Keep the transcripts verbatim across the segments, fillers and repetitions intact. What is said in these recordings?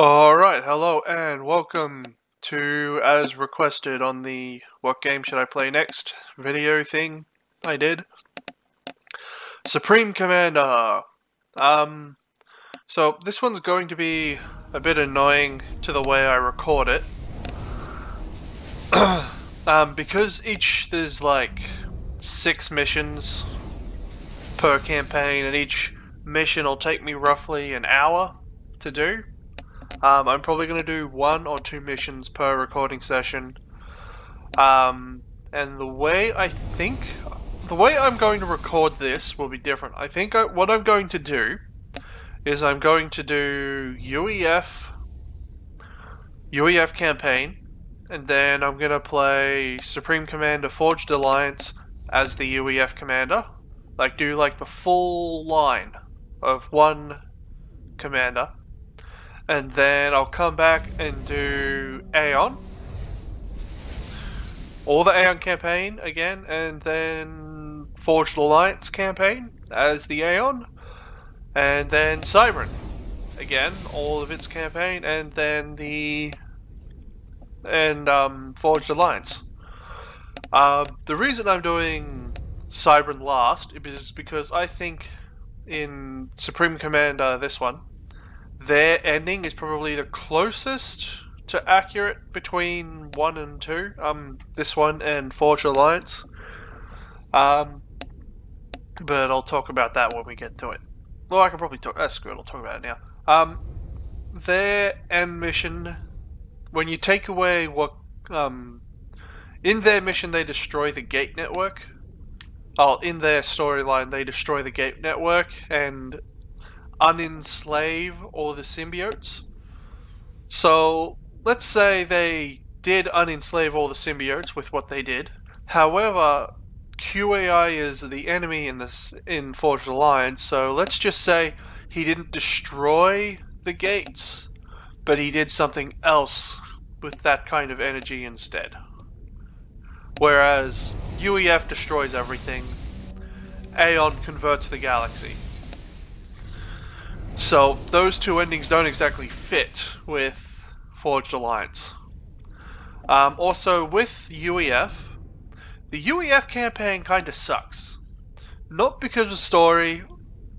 Alright, hello and welcome to, as requested on the what game should I play next video thing I did, Supreme Commander. Um, so this one's going to be a bit annoying to the way I record it. um, because each, there's like six missions per campaign and each mission will take me roughly an hour to do. Um, I'm probably going to do one or two missions per recording session. Um, and the way I think... The way I'm going to record this will be different. I think I, what I'm going to do is I'm going to do U E F... U E F campaign. And then I'm going to play Supreme Commander Forged Alliance as the U E F commander. Like, do like the full line of one commander. And then I'll come back and do Aeon. All the Aeon campaign again. And then Forged Alliance campaign as the Aeon. And then Cybran. Again, all of its campaign. And then the... And um, Forged Alliance. Uh, the reason I'm doing Cybran last is because I think in Supreme Commander, this one, their ending is probably the closest to accurate between one and two. Um, this one and Forge Alliance. Um, but I'll talk about that when we get to it. Well, I can probably talk. Ah, screw it. I'll talk about it now. Um, their end mission, when you take away what, um, in their mission they destroy the gate network. Oh, in their storyline they destroy the gate network and unenslave all the symbiotes. So let's say they did unenslave all the symbiotes with what they did. However, Q A I is the enemy in this in Forged Alliance. So let's just say he didn't destroy the gates, but he did something else with that kind of energy instead. Whereas U E F destroys everything, Aeon converts the galaxy. So those two endings don't exactly fit with Forged Alliance. Um, also with U E F, the U E F campaign kind of sucks. Not because of story,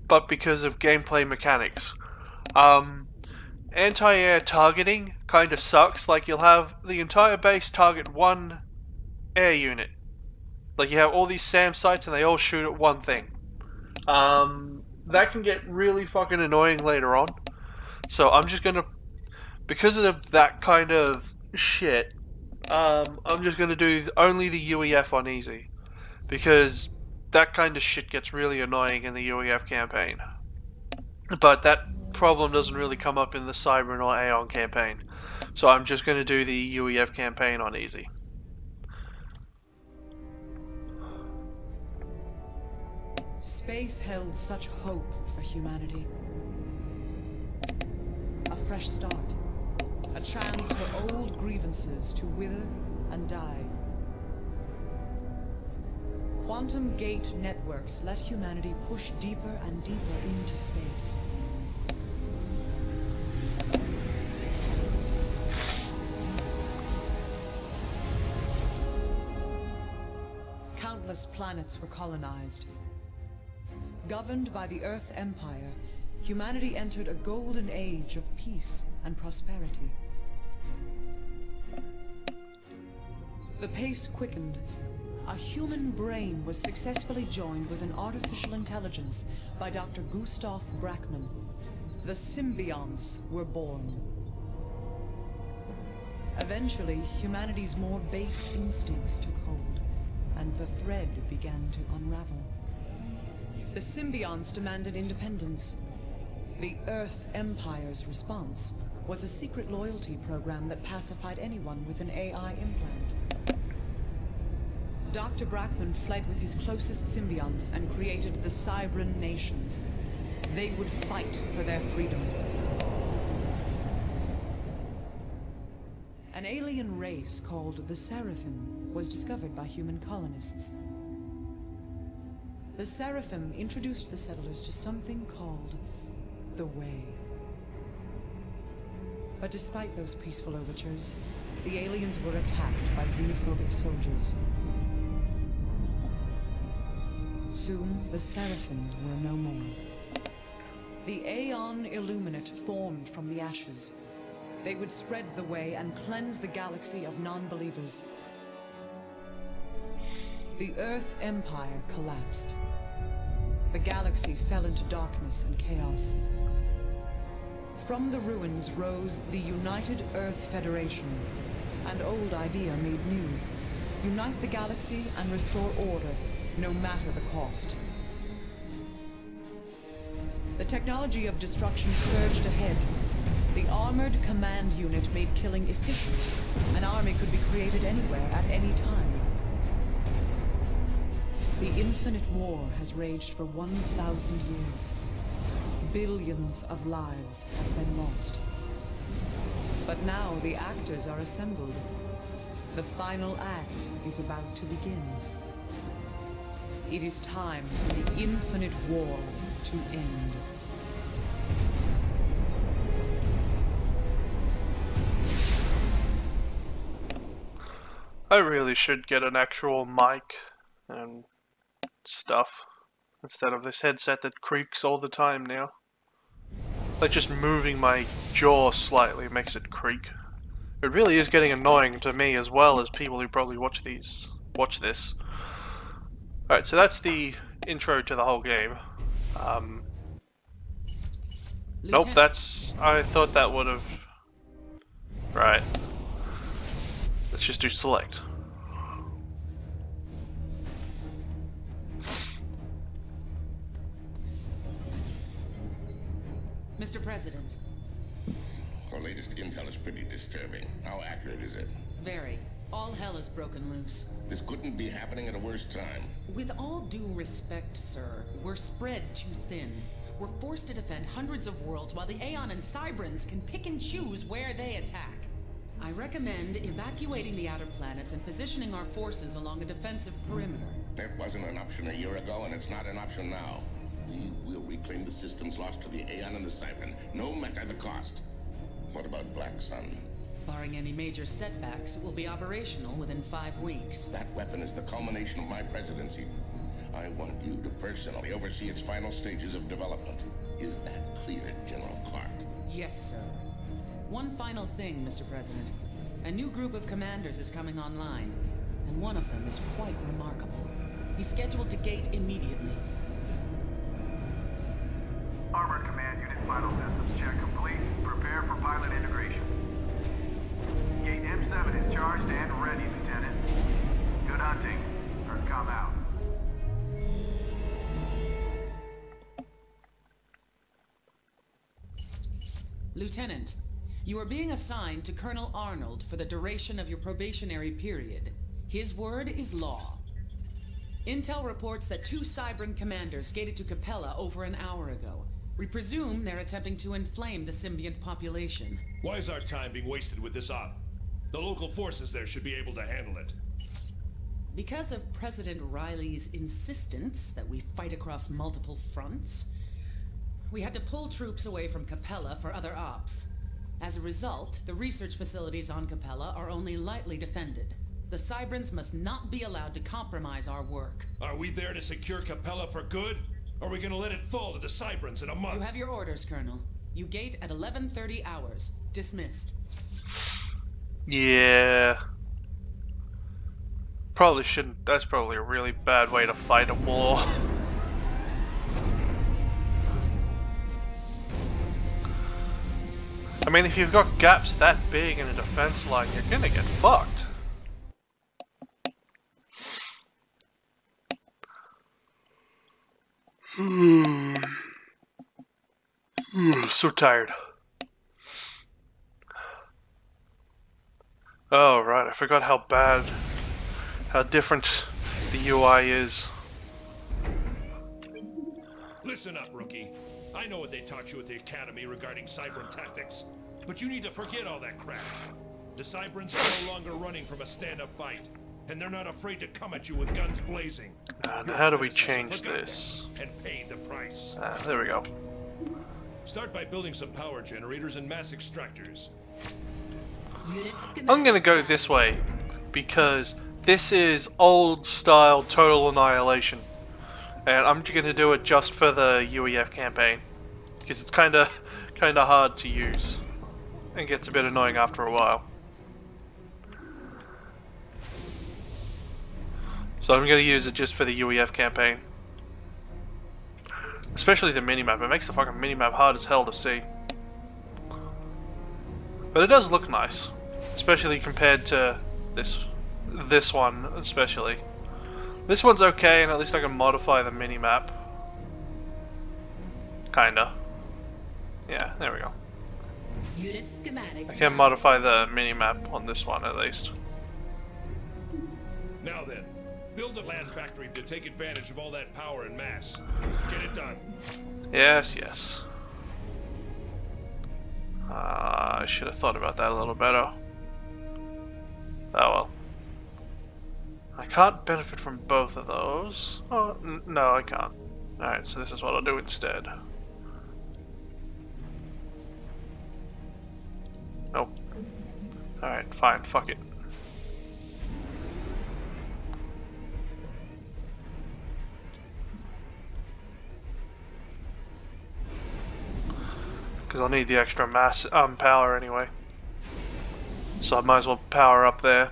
but because of gameplay mechanics. Um, anti-air targeting kind of sucks. Like, you'll have the entire base target one air unit. Like, you have all these SAM sites and they all shoot at one thing. Um... That can get really fucking annoying later on. So I'm just gonna... Because of that kind of shit, um, I'm just gonna do only the U E F on easy. Because that kind of shit gets really annoying in the U E F campaign. But that problem doesn't really come up in the Cybran or Aeon campaign. So I'm just gonna do the U E F campaign on easy. Space held such hope for humanity. A fresh start. A chance for old grievances to wither and die. Quantum gate networks let humanity push deeper and deeper into space. Countless planets were colonized. Governed by the Earth Empire, humanity entered a golden age of peace and prosperity. The pace quickened. A human brain was successfully joined with an artificial intelligence by Doctor Gustav Brackman. The symbionts were born. Eventually, humanity's more base instincts took hold, and the thread began to unravel. The symbionts demanded independence. The Earth Empire's response was a secret loyalty program that pacified anyone with an A I implant. Doctor Brackman fled with his closest symbionts and created the Cybran Nation. They would fight for their freedom. An alien race called the Seraphim was discovered by human colonists. The Seraphim introduced the settlers to something called the Way. But despite those peaceful overtures, the aliens were attacked by xenophobic soldiers. Soon, the Seraphim were no more. The Aeon Illuminate formed from the ashes. They would spread the way and cleanse the galaxy of non-believers. The Earth Empire collapsed. The galaxy fell into darkness and chaos. From the ruins rose the United Earth Federation. An old idea made new. Unite the galaxy and restore order, no matter the cost. The technology of destruction surged ahead. The armored command unit made killing efficient. An army could be created anywhere, at any time. The infinite war has raged for one thousand years. Billions of lives have been lost. But now the actors are assembled. The final act is about to begin. It is time for the infinite war to end. I really should get an actual mic and stuff instead of this headset that creaks all the time now. Like, just moving my jaw slightly makes it creak. It really is getting annoying to me as well as people who probably watch these watch this. Alright, so that's the intro to the whole game. Um, nope, that's... I thought that would have... Right. Let's just do select. Mister President. Our latest intel is pretty disturbing. How accurate is it? Very. All hell is broken loose. This couldn't be happening at a worse time. With all due respect, sir, we're spread too thin. We're forced to defend hundreds of worlds while the Aeon and Cybrans can pick and choose where they attack. I recommend evacuating the outer planets and positioning our forces along a defensive perimeter. That wasn't an option a year ago, and it's not an option now. We will reclaim the systems lost to the Aeon and the Cybran, no matter the cost. What about Black Sun? Barring any major setbacks, it will be operational within five weeks. That weapon is the culmination of my presidency. I want you to personally oversee its final stages of development. Is that clear, General Clark? Yes, sir. One final thing, Mister President. A new group of commanders is coming online, and one of them is quite remarkable. He's scheduled to gate immediately. Armored Command Unit final systems check complete. Prepare for pilot integration. Gate M seven is charged and ready, Lieutenant. Good hunting, or come out. Lieutenant, you are being assigned to Colonel Arnold for the duration of your probationary period. His word is law. Intel reports that two Cybran commanders skated to Capella over an hour ago. We presume they're attempting to inflame the symbiont population. Why is our time being wasted with this op? The local forces there should be able to handle it. Because of President Riley's insistence that we fight across multiple fronts, we had to pull troops away from Capella for other ops. As a result, the research facilities on Capella are only lightly defended. The Cybrans must not be allowed to compromise our work. Are we there to secure Capella for good? Or are we gonna let it fall to the Cybrans in a month? You have your orders, Colonel. You gate at eleven thirty hours. Dismissed. Yeah. Probably shouldn't. That's probably a really bad way to fight a war. I mean, if you've got gaps that big in a defense line, you're gonna get fucked. Mm. Mm, so tired. Oh right, I forgot how bad, how different the U I is. Listen up, rookie. I know what they taught you at the academy regarding Cybran tactics, but you need to forget all that crap. The Cybrans are no longer running from a stand-up fight. And they're not afraid to come at you with guns blazing. And how do we change this? And pay the price. Ah, there we go. Start by building some power generators and mass extractors. I'm gonna go this way because this is old style Total Annihilation, and I'm gonna do it just for the U E F campaign because it's kinda kinda hard to use and gets a bit annoying after a while. So I'm gonna use it just for the U E F campaign, especially the minimap. It makes the fucking minimap hard as hell to see, but it does look nice, especially compared to this this one especially. This one's okay, and at least I can modify the minimap. Kinda. Yeah, there we go. Unit schematic. I can modify the minimap on this one at least. Now then, build a land factory to take advantage of all that power and mass. Get it done. Yes, yes. Uh, I should have thought about that a little better. Oh well. I can't benefit from both of those. Oh, n no, I can't. Alright, so this is what I'll do instead. Nope. Alright, fine, fuck it. Because I'll need the extra mass um, power anyway. So I might as well power up there.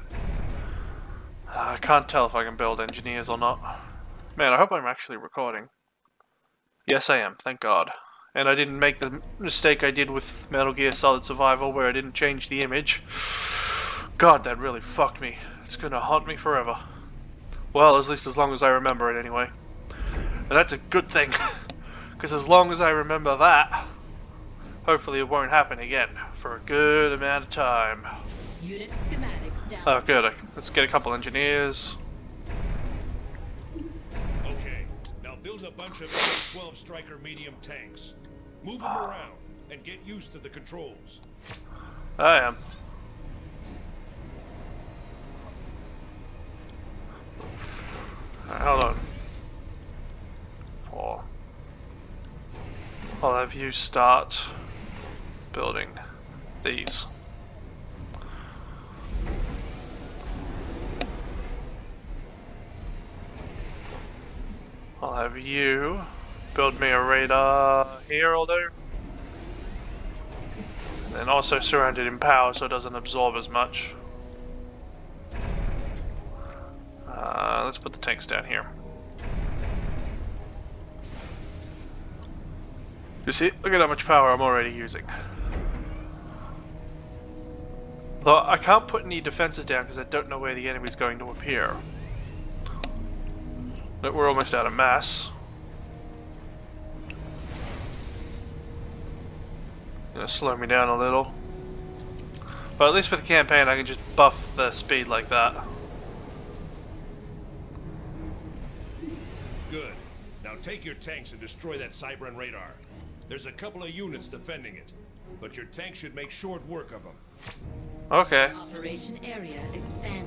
Uh, I can't tell if I can build engineers or not. Man, I hope I'm actually recording. Yes, I am. Thank God. And I didn't make the mistake I did with Metal Gear Solid Survival where I didn't change the image. God, that really fucked me. It's gonna haunt me forever. Well, at least as long as I remember it anyway. And that's a good thing. Because as long as I remember that, hopefully it won't happen again for a good amount of time. Unit schematics down. Oh good, let's get a couple engineers. Okay, now build a bunch of F twelve striker medium tanks. Move them around and get used to the controls. I am. Alright, hold on. Four. I'll have you start building these. I'll have you build me a radar here, I'll do. And also surround it in power so it doesn't absorb as much. Uh, let's put the tanks down here. You see, look at how much power I'm already using. Though I can't put any defenses down because I don't know where the enemy's going to appear. Look, we're almost out of mass. Gonna slow me down a little. But at least with the campaign I can just buff the speed like that. Good. Now take your tanks and destroy that Cybran radar. There's a couple of units defending it, but your tanks should make short work of them. Okay. Operation area expanded.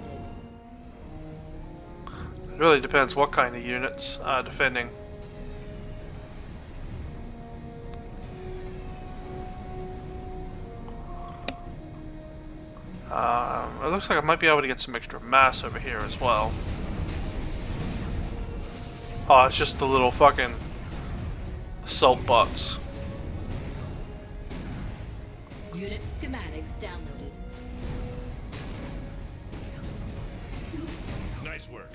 It really depends what kind of units are defending. Um, it looks like I might be able to get some extra mass over here as well. Oh, it's just the little fucking assault bots. Unit schematics downloaded. Nice work.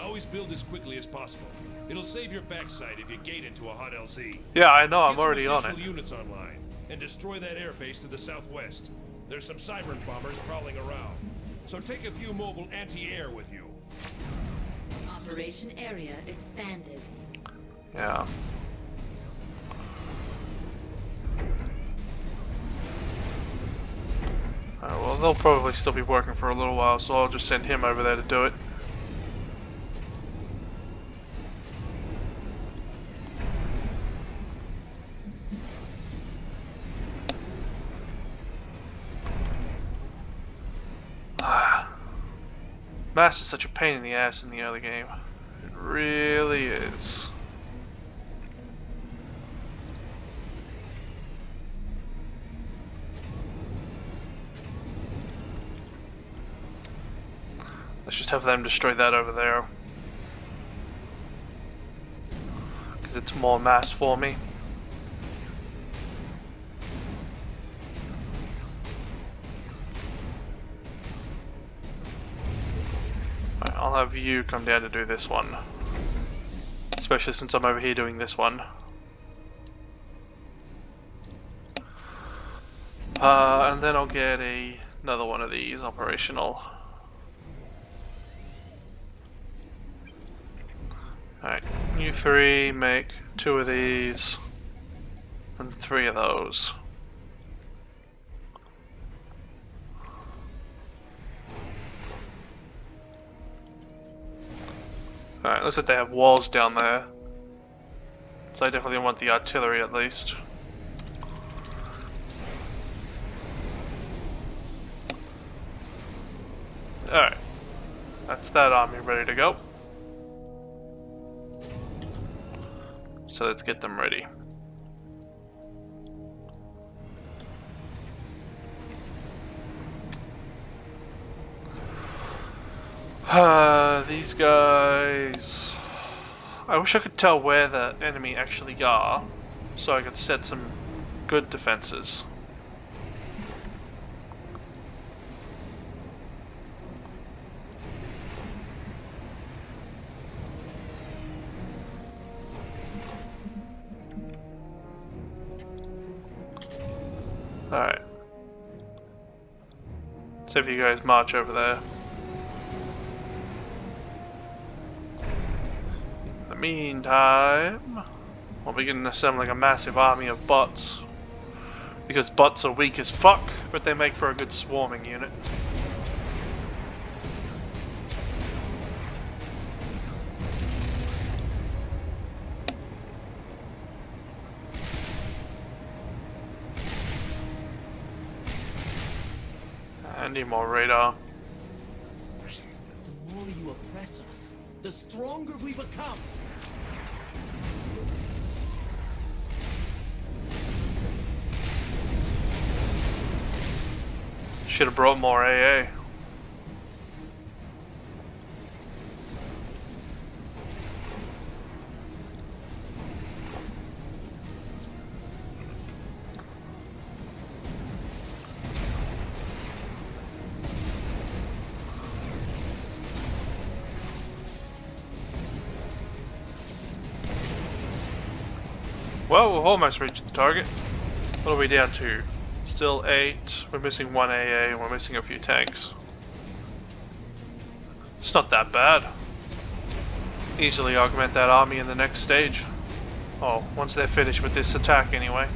Always build as quickly as possible. It'll save your backside if you gate into a hot L Z. Yeah, I know. I'm already on it. Units online and destroy that airbase to the southwest. There's some Cybran bombers prowling around, so take a few mobile anti-air with you. Operation area expanded. Yeah. Alright, well, they'll probably still be working for a little while, so I'll just send him over there to do it. Mass is such a pain in the ass in the early game. It really is. Let's just have them destroy that over there. Because it's more mass for me. Right, I'll have you come down to do this one. Especially since I'm over here doing this one. Uh, and then I'll get a, another one of these operational. Alright, you three make two of these and three of those. Alright, looks like they have walls down there. So I definitely want the artillery at least. Alright, that's that army ready to go. So let's get them ready. Uh, these guys... I wish I could tell where the enemy actually are, so I could set some good defenses. Alright. So if you guys march over there. In the meantime, I'll begin assembling a massive army of bots. Because bots are weak as fuck, but they make for a good swarming unit. Need more radar. The more you oppress us, the stronger we become. Should have brought more A A. Well, we've almost reached the target. What are we down to? Still eight. We're missing one A A and we're missing a few tanks. It's not that bad. Easily augment that army in the next stage. Oh, once they're finished with this attack anyway.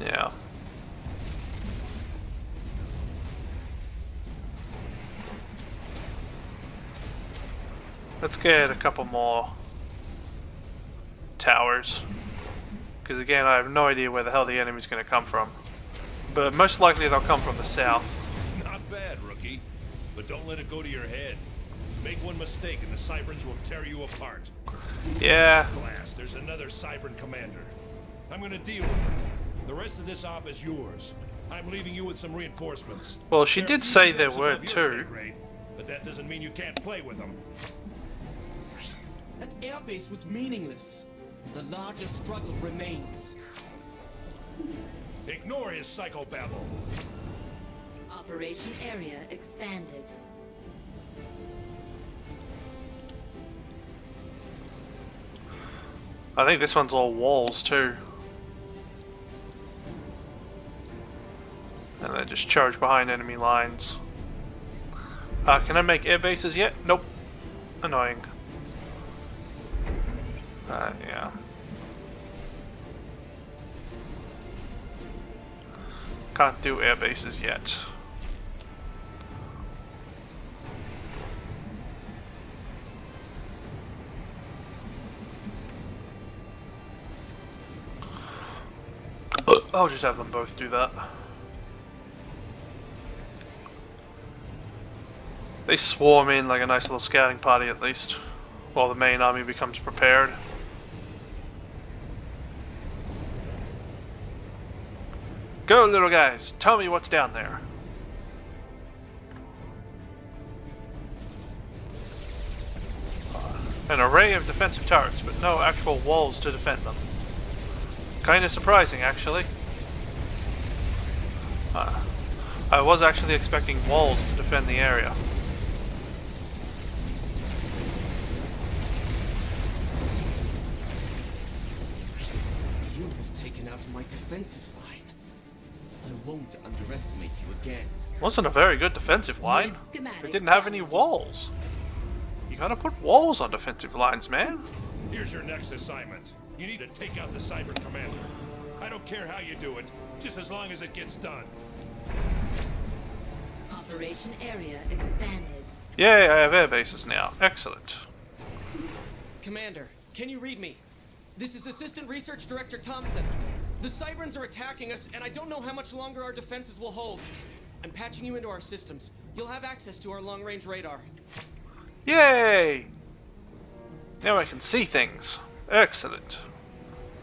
Yeah. Let's get a couple more towers, because again I have no idea where the hell the enemy's going to come from, but most likely they'll come from the south. Not bad, rookie, but don't let it go to your head. Make one mistake and the Cybrans will tear you apart. Yeah. Glass, there's another Cybran commander. I'm going to deal with him. The rest of this op is yours. I'm leaving you with some reinforcements. Well, she did say there were two. But that doesn't mean you can't play with them. That airbase was meaningless. The larger struggle remains. Ignore his psychobabble. Operation area expanded. I think this one's all walls too. And they just charge behind enemy lines. Uh, can I make air bases yet? Nope. Annoying. Uh, yeah. Can't do air bases yet. I'll just have them both do that. They swarm in like a nice little scouting party at least, while the main army becomes prepared. Go, little guys. Tell me what's down there. An array of defensive turrets, but no actual walls to defend them. Kind of surprising, actually. Uh, I was actually expecting walls to defend the area. You have taken out my defensive line. I won't underestimate you again. Wasn't a very good defensive line. It didn't have any walls. You gotta put walls on defensive lines, man. Here's your next assignment. You need to take out the Cybran commander. I don't care how you do it, just as long as it gets done. Operation area expanded. Yay, I have air bases now. Excellent. Commander, can you read me? This is Assistant Research Director Thompson. The Cybrans are attacking us, and I don't know how much longer our defenses will hold. I'm patching you into our systems. You'll have access to our long-range radar. Yay! Now I can see things. Excellent.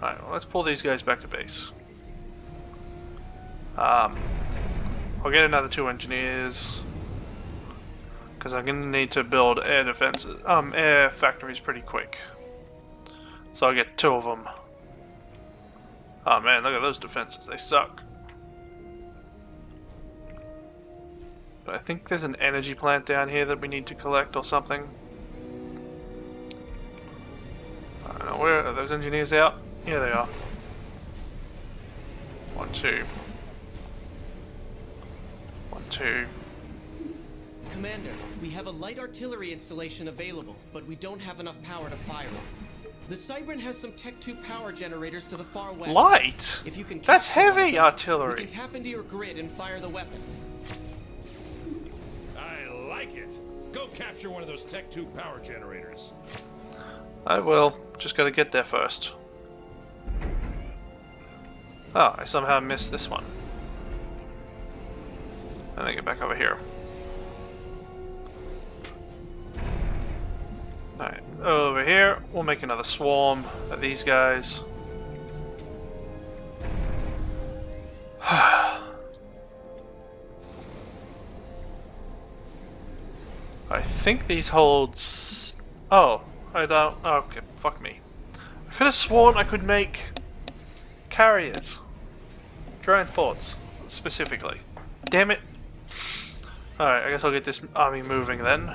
Alright, well, let's pull these guys back to base. Um, I'll get another two engineers, because I'm going to need to build air defenses, um, air factories pretty quick. So I'll get two of them. Oh man, look at those defenses. They suck. But I think there's an energy plant down here that we need to collect or something. I don't know, where are those engineers out? Yeah, they are. One, two. One, two. Commander, we have a light artillery installation available, but we don't have enough power to fire it. The Cybran has some Tech two power generators to the far west. Light? If you can That's heavy them, artillery. You can tap into your grid and fire the weapon. I like it. Go capture one of those Tech two power generators. I will. Just gotta get there first. Oh, I somehow missed this one. Let me get back over here. Alright, over here. We'll make another swarm of these guys. I think these holds... Oh. I don't... Oh, okay, fuck me. I could have sworn I could make carriers. Transports, specifically. Damn it. Alright, I guess I'll get this army moving then.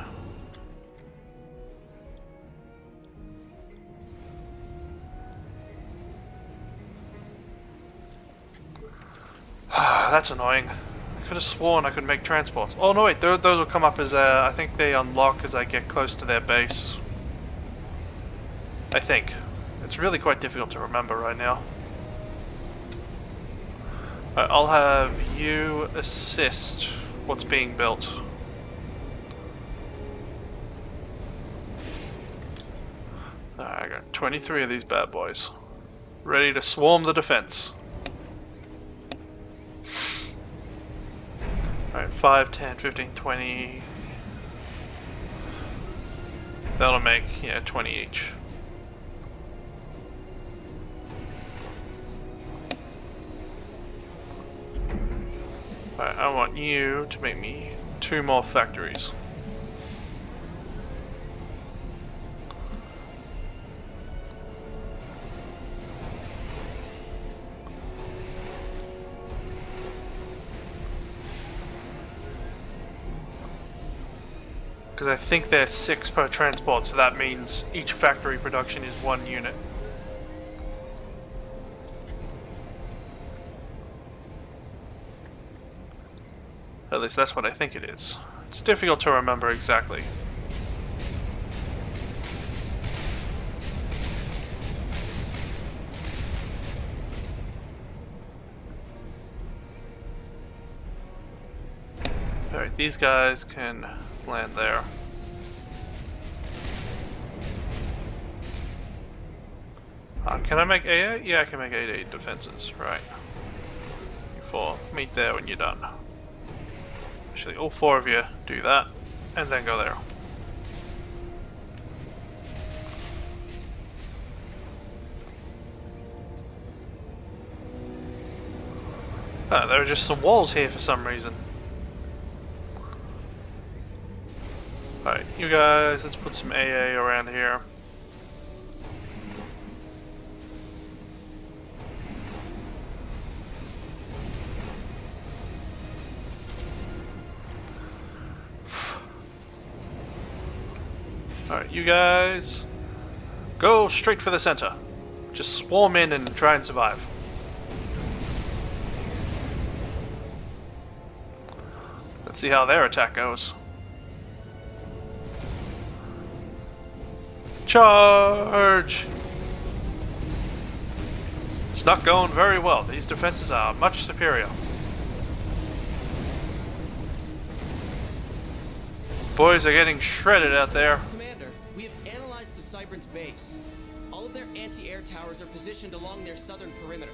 That's annoying. I could have sworn I could make transports. Oh no, wait, those will come up as... Uh, I think they unlock as I get close to their base. I think. It's really quite difficult to remember right now. Right, I'll have you assist what's being built. Right, I got twenty-three of these bad boys. Ready to swarm the defense. Alright, five, ten, fifteen, twenty. That'll make, yeah, twenty each. Alright, I want you to make me two more factories. Because I think there's six per transport, so that means each factory production is one unit. At least that's what I think it is. It's difficult to remember exactly. Alright, these guys can land there. Uh, can I make eight eight? Yeah, I can make eight eight defenses, right. Before, meet there when you're done. Actually, all four of you do that, and then go there. that. There are just some walls here for some reason. Alright, you guys, let's put some A A around here. Alright, you guys, go straight for the center. Just swarm in and try and survive. Let's see how their attack goes. Charge! It's not going very well. These defenses are much superior. Boys are getting shredded out there. Cybran's base. All of their anti-air towers are positioned along their southern perimeter.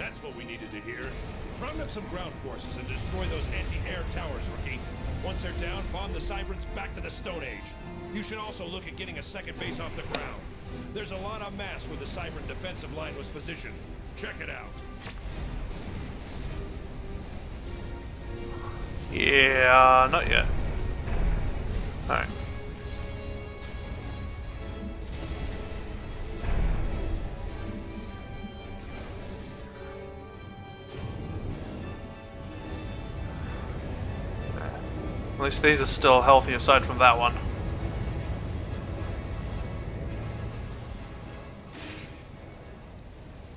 That's what we needed to hear. Round up some ground forces and destroy those anti-air towers, Rookie. Once they're down, bomb the Cybrans back to the Stone Age. You should also look at getting a second base off the ground. There's a lot of mass where the Cybran defensive line was positioned. Check it out. Yeah, not yet. All right. At least these are still healthy aside from that one.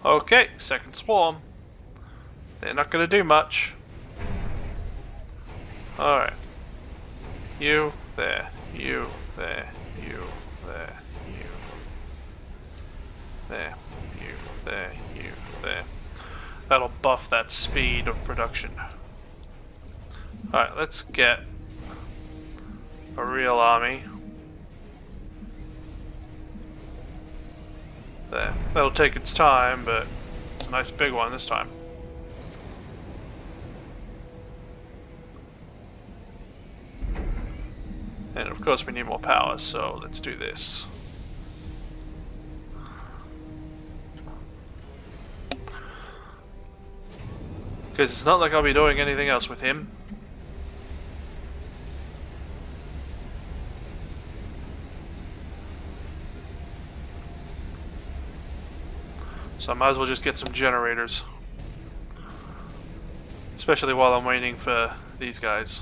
Okay, second swarm. They're not going to do much. Alright. You, there, you, there, you, there, you. There, you, there, you, there. That'll buff that speed of production. Alright, let's get a real army. There. That'll take its time, but it's a nice big one this time. And of course we need more power, so let's do this. Because it's not like I'll be doing anything else with him. So I might as well just get some generators. Especially while I'm waiting for these guys.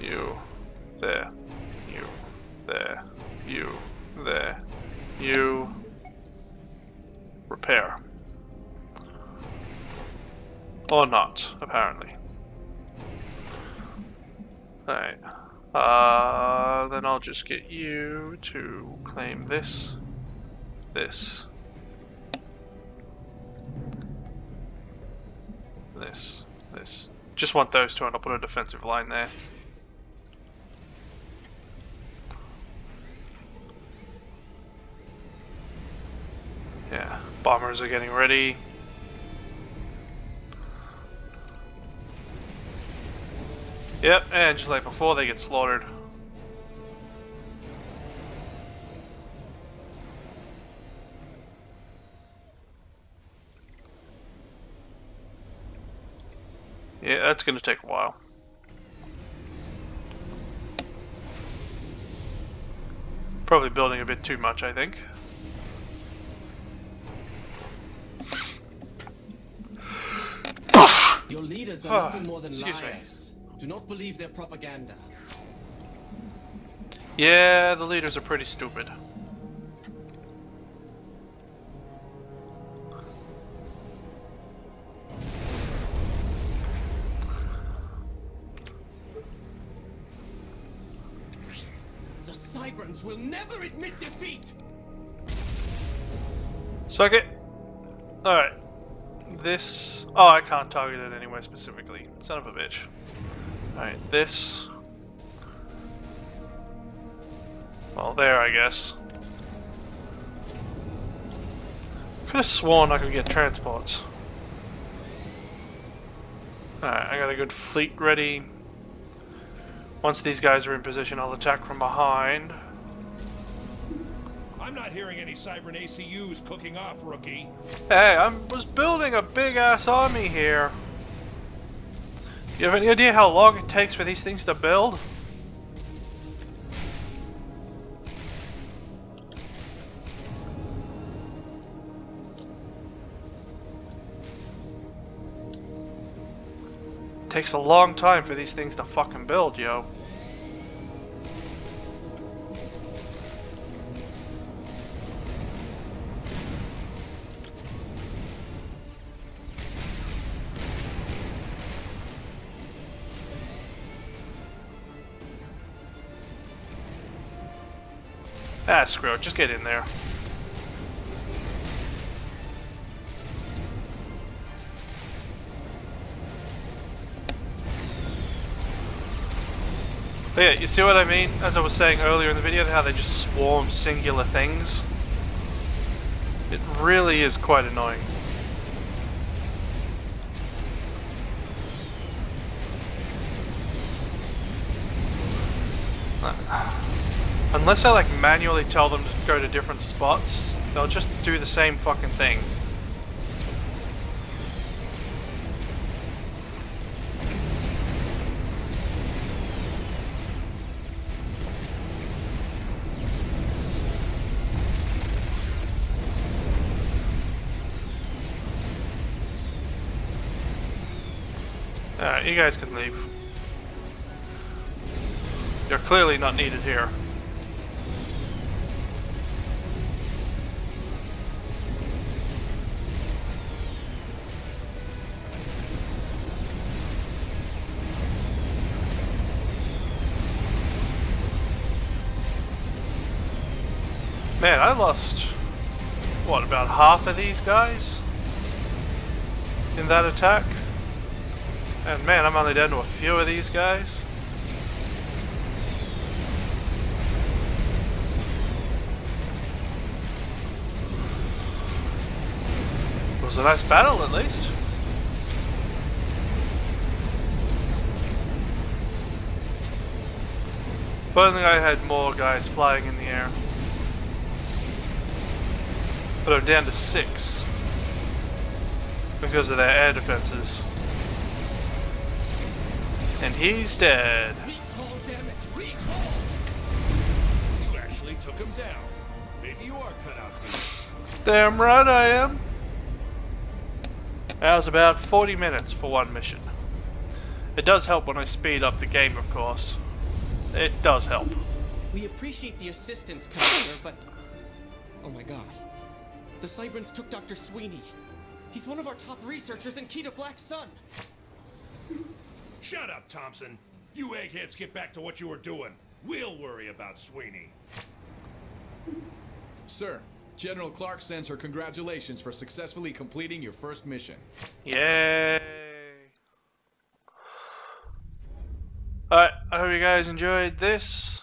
You, there, you, there, you, there, you. Repair. Or not, apparently. Alright. Uh, then I'll just get you to claim this. This. This. This. Just want those two and I'll put a defensive line there. Yeah. Bombers are getting ready. Yep, and just like before, they get slaughtered. Yeah, that's going to take a while. Probably building a bit too much, I think. Your leaders are nothing more than liars. Do not believe their propaganda. Yeah, the leaders are pretty stupid. Will never admit defeat. Suck it. All right. This. Oh, I can't target it anywhere specifically. Son of a bitch. All right. This. Well, there. I guess. Could have sworn I could get transports. All right. I got a good fleet ready. Once these guys are in position, I'll attack from behind. I'm not hearing any Cybran A C Us cooking off, rookie. Hey, I was building a big-ass army here. You have any idea how long it takes for these things to build? It takes a long time for these things to fucking build, yo. Ah, screw it. Just get in there. But yeah, you see what I mean? As I was saying earlier in the video, how they just swarm singular things. It really is quite annoying. Unless I like manually tell them to go to different spots, they'll just do the same fucking thing. Alright, you guys can leave. You're clearly not needed here. Man, I lost, what, about half of these guys in that attack? And man, I'm only down to a few of these guys. It was a nice battle, at least. If only I had more guys flying in the air. But I'm down to six because of their air defenses. And he's dead. Recall, damn it, recall! You actually took him down. Maybe you are cut out here. Damn right I am. That was about forty minutes for one mission. It does help when I speed up the game, of course. It does help. We appreciate the assistance, Commander, but... Oh my god. The Cybrans took Doctor Sweeney. He's one of our top researchers and key to Black Sun. Shut up, Thompson. You eggheads get back to what you were doing. We'll worry about Sweeney. Sir, General Clark sends her congratulations for successfully completing your first mission. Yay! Alright, I hope you guys enjoyed this.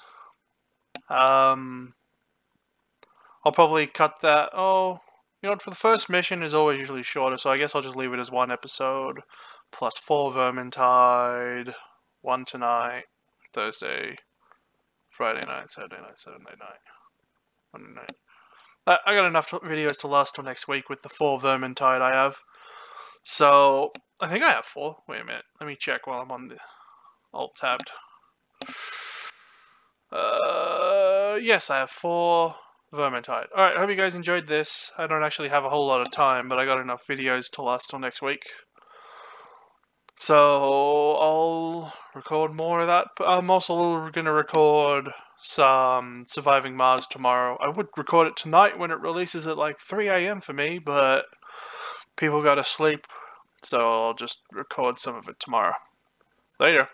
Um, I'll probably cut that. Oh... You know, for the first mission is always usually shorter, so I guess I'll just leave it as one episode, plus four Vermintide, one tonight, Thursday, Friday night, Saturday night, Saturday night, Monday night. I, I got enough videos to last till next week with the four Vermintide I have. So, I think I have four. Wait a minute, let me check while I'm on the alt-tabbed. Uh, yes, I have four. Vermintide. Alright, I hope you guys enjoyed this. I don't actually have a whole lot of time, but I got enough videos to last till next week. So, I'll record more of that. I'm also going to record some Surviving Mars tomorrow. I would record it tonight when it releases at like three A M for me, but people got to sleep. So, I'll just record some of it tomorrow. Later.